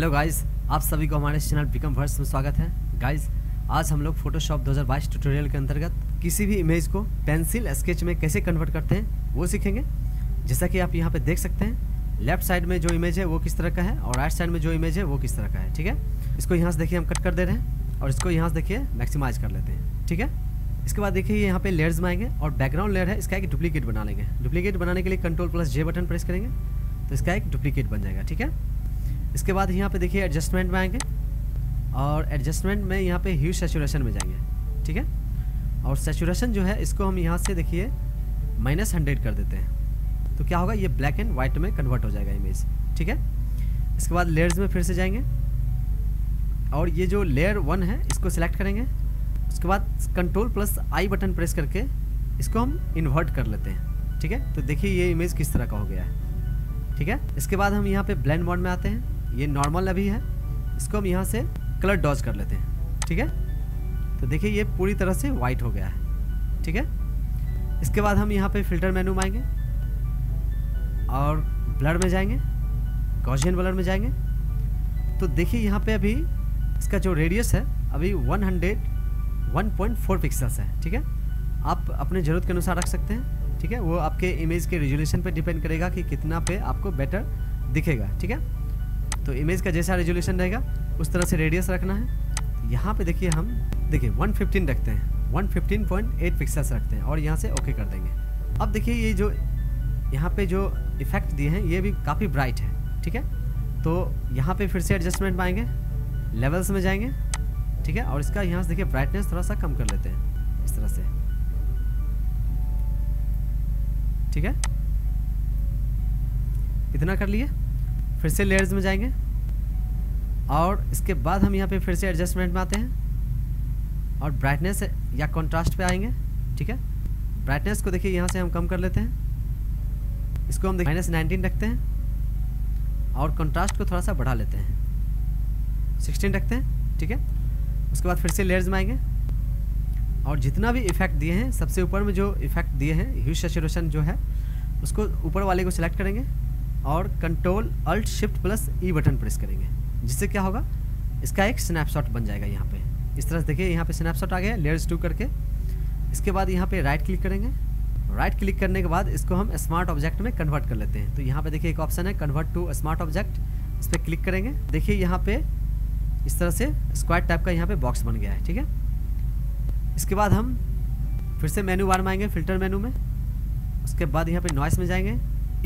Hello guys, आप सभी को हमारे चैनल बिकम वर्स में स्वागत है। गाइस आज हम लोग फोटोशॉप 2022 ट्यूटोरियल के अंतर्गत किसी भी इमेज को पेंसिल स्केच में कैसे कन्वर्ट करते हैं वो सीखेंगे। जैसा कि आप यहाँ पे देख सकते हैं, लेफ्ट साइड में जो इमेज है वो किस तरह का है और राइट साइड में जो इमेज है वो किस तरह का है। ठीक है, इसको यहाँ से देखिए हम कट कर दे रहे हैं और इसको यहाँ से देखिए मैक्सिमाइज कर लेते हैं। ठीक है, इसके बाद देखिए यहाँ पे लेयर्स में आएंगे और बैकग्राउंड लेयर है इसका एक डुप्लीकेट बना लेंगे। डुप्लीकेट बनाने के लिए Ctrl+J बटन प्रेस करेंगे तो इसका एक डुप्लीकेट बन जाएगा। ठीक है, इसके बाद यहाँ पे देखिए एडजस्टमेंट में आएंगे और एडजस्टमेंट में यहाँ पे ह्यू सैचुरेशन में जाएंगे। ठीक है, और सैचुरेशन जो है इसको हम यहाँ से देखिए -100 कर देते हैं तो क्या होगा, ये ब्लैक एंड वाइट में कन्वर्ट हो जाएगा इमेज। ठीक है, इसके बाद लेयर्स में फिर से जाएंगे और ये जो लेयर 1 है इसको सिलेक्ट करेंगे। उसके बाद Ctrl+I बटन प्रेस करके इसको हम इन्वर्ट कर लेते हैं। ठीक है, तो देखिए ये इमेज किस तरह का हो गया है। ठीक है, इसके बाद हम यहाँ पे ब्लेंड मोड में आते हैं। ये नॉर्मल अभी है, इसको हम यहाँ से कलर डॉज कर लेते हैं। ठीक है, तो देखिए ये पूरी तरह से वाइट हो गया है। ठीक है, इसके बाद हम यहाँ पे फिल्टर मेनू में आएंगे और ब्लर में जाएंगे, गॉसियन ब्लर में जाएंगे तो देखिए यहाँ पर अभी इसका जो रेडियस है अभी 1.4 पिक्सल्स है। ठीक है, आप अपने ज़रूरत के अनुसार रख सकते हैं। ठीक है, वो आपके इमेज के रेजोल्यूशन पे डिपेंड करेगा कि कितना पे आपको बेटर दिखेगा। ठीक है, तो इमेज का जैसा रेजोल्यूशन रहेगा उस तरह से रेडियस रखना है। यहाँ पे देखिए हम 115 रखते हैं, 115.8 पिक्सल्स रखते हैं और यहाँ से ओके कर देंगे। अब देखिए ये जो यहाँ पर जो इफेक्ट दिए हैं ये भी काफ़ी ब्राइट है। ठीक है, तो यहाँ पर फिर से एडजस्टमेंट में आएंगे, लेवल्स में जाएंगे। ठीक है, और इसका यहाँ से देखिए ब्राइटनेस थोड़ा सा कम कर लेते हैं इस तरह से। ठीक है, इतना कर लिए। फिर से लेयर्स में जाएंगे और इसके बाद हम यहाँ पे फिर से एडजस्टमेंट में आते हैं और ब्राइटनेस या कंट्रास्ट पे आएंगे। ठीक है, ब्राइटनेस को देखिए यहाँ से हम कम कर लेते हैं, इसको हम -19 रखते हैं और कंट्रास्ट को थोड़ा सा बढ़ा लेते हैं, 16 रखते हैं। ठीक है, उसके बाद फिर से लेयर्स में आएंगे और जितना भी इफेक्ट दिए हैं सबसे ऊपर में जो इफेक्ट दिए हैं ह्यू सैचुरेशन जो है उसको ऊपर वाले को सिलेक्ट करेंगे और Ctrl+Alt+Shift+E बटन प्रेस करेंगे, जिससे क्या होगा इसका एक स्नैपशॉट बन जाएगा। यहाँ पे इस तरह से देखिए यहाँ पे स्नैपशॉट आ गया लेयर्स 2 करके। इसके बाद यहाँ पे राइट क्लिक करेंगे, राइट क्लिक करने के बाद इसको हम स्मार्ट ऑब्जेक्ट में कन्वर्ट कर लेते हैं। तो यहाँ पर देखिए एक ऑप्शन है कन्वर्ट टू स्मार्ट ऑब्जेक्ट, इस पर क्लिक करेंगे। देखिए यहाँ पर इस तरह से स्क्वायर टाइप का यहाँ पे बॉक्स बन गया है। ठीक है, इसके बाद हम फिर से मेनू बार में आएंगे, फिल्टर मेनू में, उसके बाद यहाँ पे नॉइस में जाएंगे,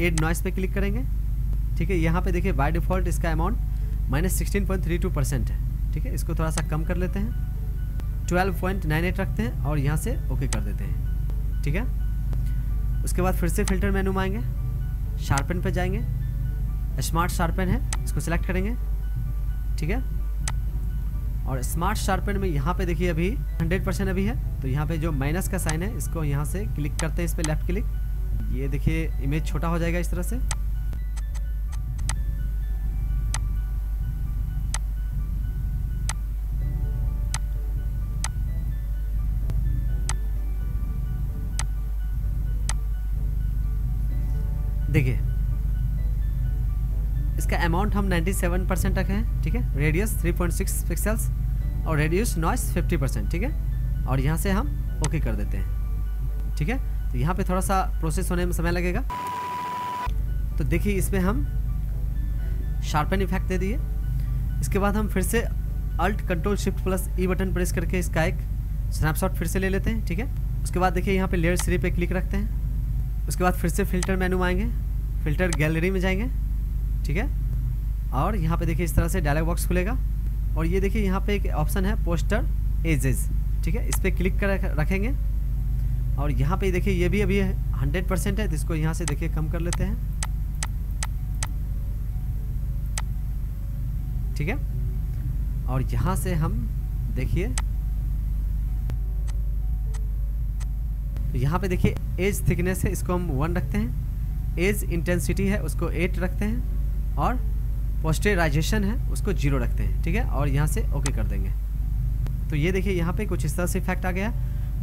एड नॉइस पे क्लिक करेंगे। ठीक है, यहाँ पे देखिए बाय डिफ़ॉल्ट इसका अमाउंट -16.32% है। ठीक है, इसको थोड़ा सा कम कर लेते हैं, 12.98 रखते हैं और यहाँ से ओके कर देते हैं। ठीक है, उसके बाद फिर से फिल्टर मेनू में आएंगे, शार्पन पर जाएंगे, स्मार्ट शार्पन है इसको सिलेक्ट करेंगे। ठीक है, और स्मार्ट शार्पन में यहाँ पे देखिए अभी 100% अभी है तो यहाँ पे जो माइनस का साइन है इसको यहाँ से क्लिक करते हैं, इस पर लेफ्ट क्लिक। ये देखिए इमेज छोटा हो जाएगा इस तरह से। देखिए इसका अमाउंट हम 97% रखे हैं। ठीक है, रेडियस 3.6 पिक्सल्स और रेडियस नॉइस 50%। ठीक है, और यहाँ से हम ओके कर देते हैं। ठीक है, तो यहाँ पे थोड़ा सा प्रोसेस होने में समय लगेगा। तो देखिए इसमें हम शार्पन इफेक्ट दे दिए। इसके बाद हम फिर से Alt+Ctrl+Shift+E बटन प्रेस करके इसका एक स्नैपशॉट फिर से ले लेते हैं। ठीक है, उसके बाद देखिए यहाँ पर लेयर 3 पे क्लिक रखते हैं, उसके बाद फिर से फिल्टर मेनू में आएंगे, फिल्टर गैलरी में जाएंगे। ठीक है, और यहाँ पे देखिए इस तरह से डायलॉग बॉक्स खुलेगा और ये देखिए यहाँ पे एक ऑप्शन है पोस्टर एजेस। ठीक है, इस पर क्लिक कर रखेंगे और यहाँ पे देखिए ये भी अभी 100% है तो इसको यहाँ से देखिए कम कर लेते हैं। ठीक है, और यहाँ से हम देखिए तो यहाँ पे देखिए एज थिकनेस है इसको हम 1 रखते हैं, एज इंटेंसिटी है उसको 8 रखते हैं और पोस्टेराइजेशन है उसको 0 रखते हैं। ठीक है, और यहाँ से ओके कर देंगे तो ये देखिए यहाँ पे कुछ इस तरह से इफेक्ट आ गया,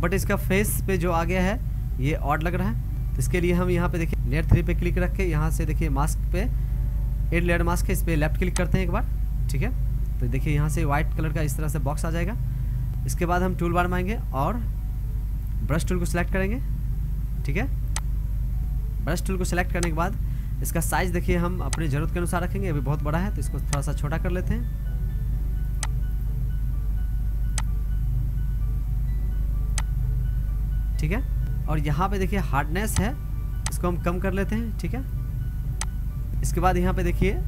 बट इसका फेस पे जो आ गया है ये ऑड लग रहा है। तो इसके लिए हम यहाँ पे देखिए लेयर 3 पे क्लिक रख के यहाँ से देखिए मास्क पे एड लेयर मास्क है इस पर लेफ्ट क्लिक करते हैं एक बार। ठीक है। तो देखिए यहाँ से वाइट कलर का इस तरह से बॉक्स आ जाएगा। इसके बाद हम टूल बार में आएंगे और ब्रश टूल को सिलेक्ट करेंगे, ठीक है। ब्रश टूल को सिलेक्ट करने के बाद इसका साइज़ देखिए हम अपनी ज़रूरत के अनुसार रखेंगे। अभी बहुत बड़ा है तो इसको थोड़ा सा छोटा कर लेते हैं। ठीक है, और यहाँ पे देखिए हार्डनेस है, इसको हम कम कर लेते हैं, ठीक है। इसके बाद यहाँ पे देखिए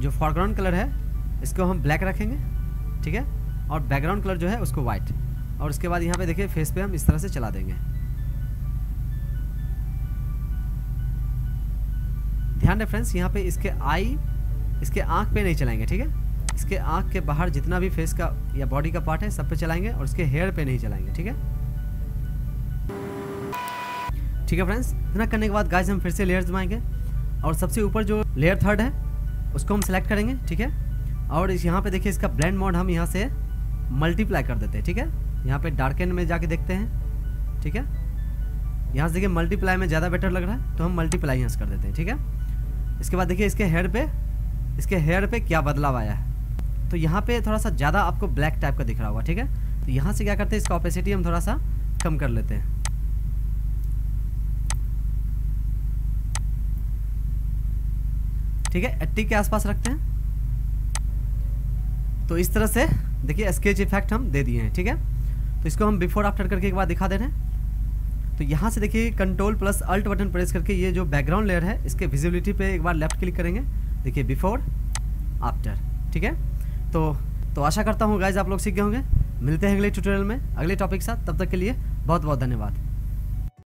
जो फॉरग्राउंड कलर है इसको हम ब्लैक रखेंगे, ठीक है, और बैकग्राउंड कलर जो है उसको वाइट। और उसके बाद यहाँ पे देखिए फेस पे हम इस तरह से चला देंगे। ध्यान रहे फ्रेंड्स, यहाँ पे इसके आँख पे नहीं चलाएंगे, ठीक है। इसके आँख के बाहर जितना भी फेस का या बॉडी का पार्ट है सब पे चलाएंगे और उसके हेयर पे नहीं चलाएंगे, ठीक है। ठीक है फ्रेंड्स, इतना करने के बाद गाइस हम फिर से लेयर्स घुमाएंगे और सबसे ऊपर जो लेयर थर्ड है उसको हम सेलेक्ट करेंगे, ठीक है। और यहाँ पे देखिए इसका ब्लेंड मोड हम यहाँ से मल्टीप्लाई कर देते हैं, ठीक है। यहाँ पे डार्कन में जाके देखते हैं, ठीक है। यहाँ से देखिए मल्टीप्लाई में ज़्यादा बेटर लग रहा है तो हम मल्टीप्लाई यहाँ से कर देते हैं, ठीक है। इसके बाद देखिए इसके हेयर पे क्या बदलाव आया है। तो यहाँ पर थोड़ा सा ज़्यादा आपको ब्लैक टाइप का दिख रहा हुआ, ठीक है। तो यहाँ से क्या करते हैं, इसका ऑपेसिटी हम थोड़ा सा कम कर लेते हैं। ठीक है, 80 के आसपास रखते हैं। तो इस तरह से देखिए स्केच इफेक्ट हम दे दिए हैं, ठीक है। तो इसको हम बिफोर आफ्टर करके एक बार दिखा दे रहे हैं। तो यहाँ से देखिए control plus alt button press करके ये जो बैकग्राउंड लेयर है इसके विजिबिलिटी पे एक बार लेफ्ट क्लिक करेंगे, देखिए बिफोर आफ्टर, ठीक है। तो आशा करता हूँ गाइज आप लोग सीख गए होंगे। मिलते हैं अगले ट्यूटोरियल में अगले टॉपिक के साथ, तब तक के लिए बहुत बहुत धन्यवाद।